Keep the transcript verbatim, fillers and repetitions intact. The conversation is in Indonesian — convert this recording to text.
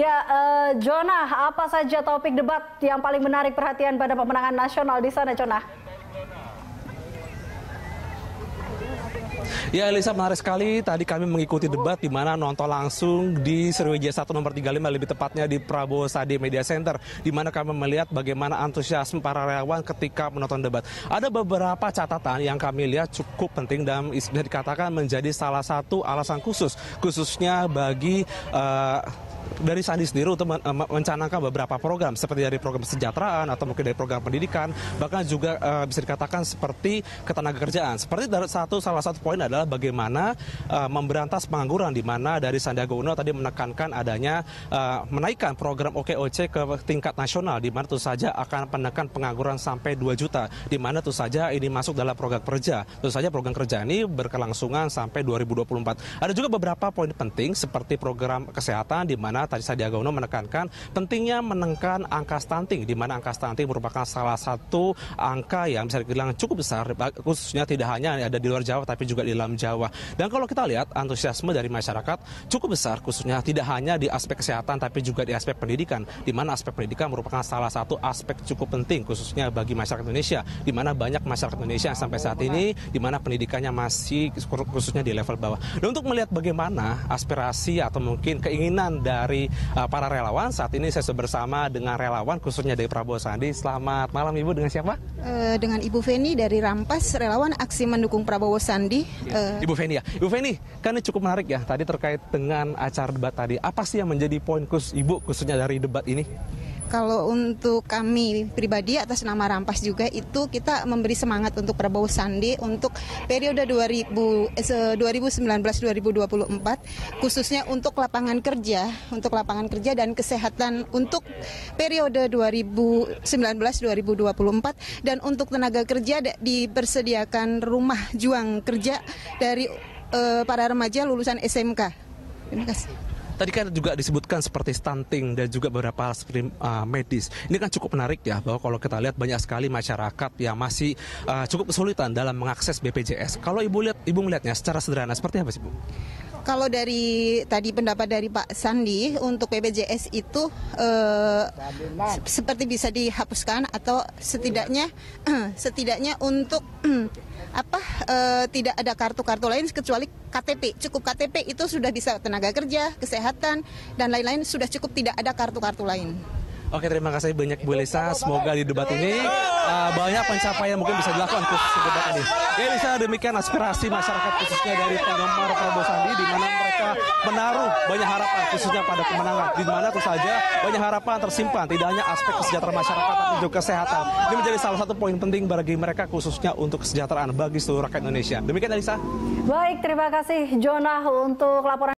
Ya, uh, Jonah, apa saja topik debat yang paling menarik perhatian pada pemenangan nasional di sana, Jonah? Ya, Elisa, menarik sekali. Tadi kami mengikuti debat di mana nonton langsung di Sriwijaya satu nomor tiga puluh lima, lebih tepatnya di Prabowo Sandi Media Center, di mana kami melihat bagaimana antusiasme para relawan ketika menonton debat. Ada beberapa catatan yang kami lihat cukup penting dan bisa dikatakan menjadi salah satu alasan khusus, khususnya bagi uh, dari Sandi sendiri untuk mencanangkan beberapa program seperti dari program kesejahteraan atau mungkin dari program pendidikan, bahkan juga uh, bisa dikatakan seperti ketenagakerjaan. Seperti dari satu salah satu poin adalah bagaimana uh, memberantas pengangguran, di mana dari Sandiaga Uno tadi menekankan adanya uh, menaikkan program O K O C ke tingkat nasional, di mana itu saja akan menekan pengangguran sampai dua juta, di mana itu saja ini masuk dalam program kerja. Itu saja program kerja ini berkelangsungan sampai dua ribu dua puluh empat. Ada juga beberapa poin penting seperti program kesehatan, di mana tadi Sandiaga Uno menekankan pentingnya menekan angka stunting, di mana angka stunting merupakan salah satu angka yang bisa dibilang cukup besar, khususnya tidak hanya ada di luar Jawa tapi juga di dalam Jawa. Dan kalau kita lihat antusiasme dari masyarakat cukup besar, khususnya tidak hanya di aspek kesehatan tapi juga di aspek pendidikan, di mana aspek pendidikan merupakan salah satu aspek cukup penting khususnya bagi masyarakat Indonesia, di mana banyak masyarakat Indonesia yang sampai saat ini di mana pendidikannya masih khususnya di level bawah. Dan untuk melihat bagaimana aspirasi atau mungkin keinginan dari Dari uh, para relawan, saat ini saya bersama dengan relawan khususnya dari Prabowo Sandi. Selamat malam Ibu, dengan siapa? Uh, dengan Ibu Veni dari Rampas, relawan aksi mendukung Prabowo Sandi. Uh... Ibu Veni ya, Ibu Veni, kan ini cukup menarik ya tadi terkait dengan acara debat tadi. Apa sih yang menjadi poin khusus Ibu khususnya dari debat ini? Kalau untuk kami pribadi atas nama Rampas juga itu kita memberi semangat untuk Prabowo Sandi untuk periode dua ribu sembilan belas dua ribu dua puluh empat, khususnya untuk lapangan kerja, untuk lapangan kerja dan kesehatan untuk periode dua ribu sembilan belas dua ribu dua puluh empat, dan untuk tenaga kerja dipersediakan rumah juang kerja dari uh, para remaja lulusan S M K. Terima kasih. Tadi kan juga disebutkan seperti stunting dan juga beberapa seperti uh, medis. Ini kan cukup menarik ya, bahwa kalau kita lihat banyak sekali masyarakat yang masih uh, cukup kesulitan dalam mengakses B P J S. Kalau Ibu lihat, Ibu melihatnya secara sederhana seperti apa sih, Bu? Kalau dari tadi pendapat dari Pak Sandi untuk B P J S itu eh, seperti bisa dihapuskan atau setidaknya setidaknya untuk apa eh, tidak ada kartu-kartu lain kecuali K T P. Cukup K T P itu sudah bisa tenaga kerja, kesehatan dan lain-lain sudah cukup, tidak ada kartu-kartu lain. Oke, terima kasih banyak Bu Lisa. Semoga di debat ini uh, banyak pencapaian mungkin bisa dilakukan khusus debat ini. Ya Lisa, demikian aspirasi masyarakat khususnya dari penggemar Prabowo Sandi, di mana mereka menaruh banyak harapan khususnya pada kemenangan, di mana itu saja banyak harapan tersimpan, tidak hanya aspek kesejahteraan masyarakat tapi juga kesehatan. Ini menjadi salah satu poin penting bagi mereka khususnya untuk kesejahteraan bagi seluruh rakyat Indonesia. Demikian Lisa. Baik, terima kasih Jonah untuk laporan.